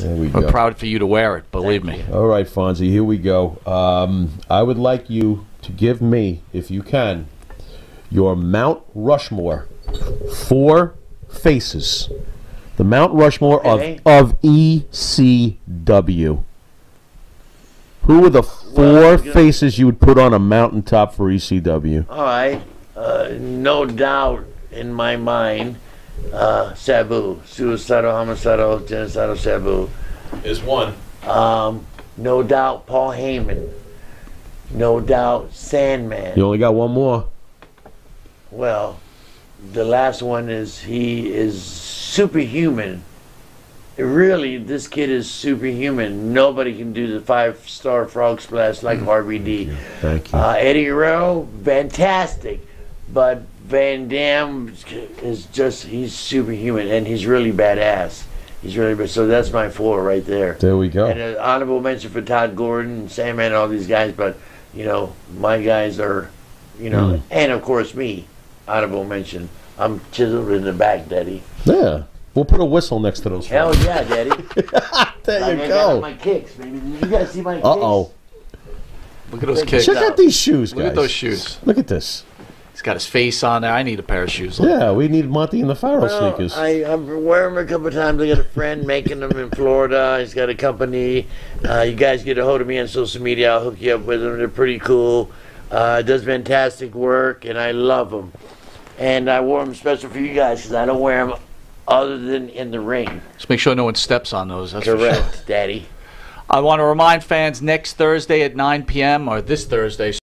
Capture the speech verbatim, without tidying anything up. There we I'm go. proud for you to wear it, believe Thank me. You. All right, Fonzie, here we go. Um, I would like you to give me, if you can, your Mount Rushmore four faces. The Mount Rushmore of, of E C W. Who are the four well, faces you would put on a mountaintop for E C W? All right. Uh, no doubt in my mind, uh, Sabu. Suicidal, homicidal, genocidal Sabu. Is one. Um, no doubt Paul Heyman. No doubt Sandman. You only got one more. Well, the last one is he is superhuman. Really, this kid is superhuman. Nobody can do the five-star frog splash like R V D. Thank you. Uh, Eddie Guerrero, fantastic. But Van Damme is just, he's superhuman, and he's really badass. He's really bad. So that's my four right there. There we go. And an honorable mention for Todd Gordon, Sandman, and all these guys. But, you know, my guys are, you know, mm. and of course me, honorable mention. I'm chiseled in the back, Daddy. Yeah. We'll put a whistle next to those. Hell ones. yeah, Daddy! there like you I go. My kicks, baby. You guys see my kicks? Uh oh! Look at those kicks! Check out these shoes, guys. Look at those shoes. Look at this. He's got his face on there. I need a pair of shoes. Like yeah, that. we need Monty and the Pharaoh well, sneakers. I, I've worn them a couple of times. I got a friend making them in Florida. He's got a company. Uh, you guys get a hold of me on social media. I'll hook you up with them. They're pretty cool. Uh, does fantastic work, and I love them. And I wore them special for you guys because I don't wear them other than in the ring. Just make sure no one steps on those. That's correct, for sure. Daddy. I want to remind fans next Thursday at nine P M or this Thursday.